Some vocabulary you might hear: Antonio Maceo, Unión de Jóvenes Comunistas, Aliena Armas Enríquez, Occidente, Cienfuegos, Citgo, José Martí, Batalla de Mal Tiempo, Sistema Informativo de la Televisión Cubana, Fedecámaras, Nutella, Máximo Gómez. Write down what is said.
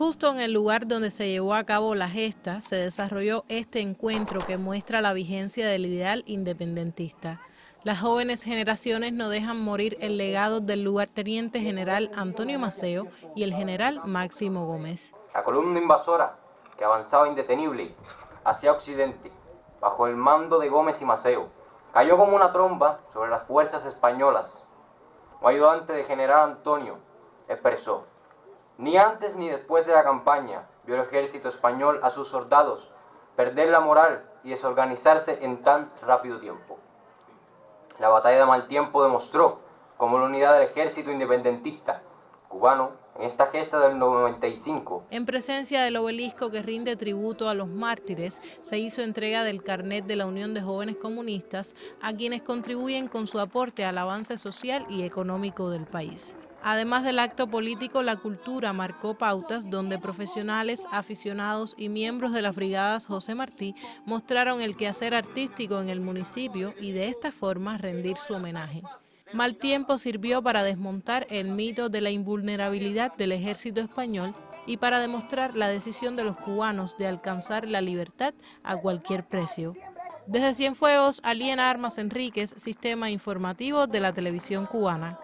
Justo en el lugar donde se llevó a cabo la gesta, se desarrolló este encuentro que muestra la vigencia del ideal independentista. Las jóvenes generaciones no dejan morir el legado del lugarteniente general Antonio Maceo y el general Máximo Gómez. La columna invasora que avanzaba indetenible hacia Occidente, bajo el mando de Gómez y Maceo, cayó como una tromba sobre las fuerzas españolas. Un ayudante de general Antonio expresó: ni antes ni después de la campaña vio el ejército español a sus soldados perder la moral y desorganizarse en tan rápido tiempo. La batalla de Mal Tiempo demostró cómo la unidad del ejército independentista cubano en esta gesta del 95. En presencia del obelisco que rinde tributo a los mártires, se hizo entrega del carnet de la Unión de Jóvenes Comunistas a quienes contribuyen con su aporte al avance social y económico del país. Además del acto político, la cultura marcó pautas donde profesionales, aficionados y miembros de las brigadas José Martí mostraron el quehacer artístico en el municipio y de esta forma rendir su homenaje. Mal Tiempo sirvió para desmontar el mito de la invulnerabilidad del ejército español y para demostrar la decisión de los cubanos de alcanzar la libertad a cualquier precio. Desde Cienfuegos, Aliena Armas Enríquez, Sistema Informativo de la Televisión Cubana.